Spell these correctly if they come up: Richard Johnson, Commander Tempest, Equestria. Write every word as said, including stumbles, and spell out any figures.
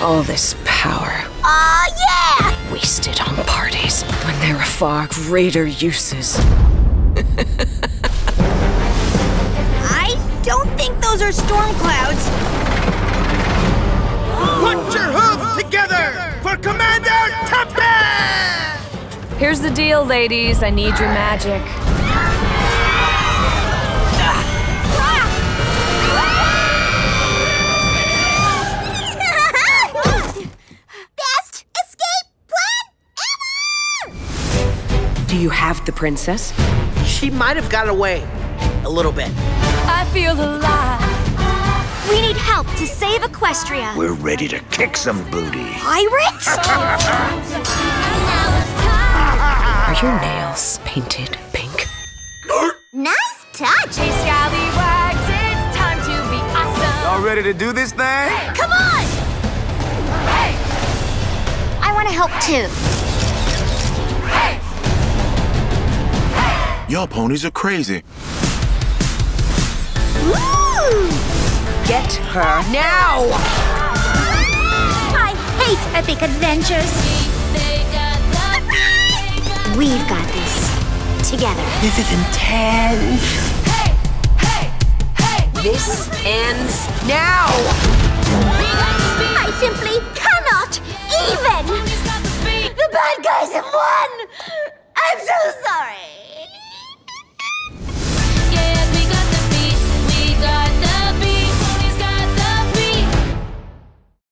All this power. Aw, uh, yeah! Wasted on parties when there are far greater uses. I don't think those are storm clouds. Put your hooves together for Commander Tempest! Here's the deal, ladies. I need your magic. Do you have the princess? She might have got away. A little bit. I feel alive. We need help to save Equestria. We're ready to kick some booty. Pirates? Are your nails painted pink? Nice touch. Hey, Scallywags, it's time to be awesome. Y'all ready to do this thing? Hey, come on! Hey! I want to help too. Your ponies are crazy. Woo! Get her now! I hate epic adventures. We've got this together. This is intense. Hey, hey, hey! This ends now. I simply cannot even. The bad guys have won. I'm so sorry.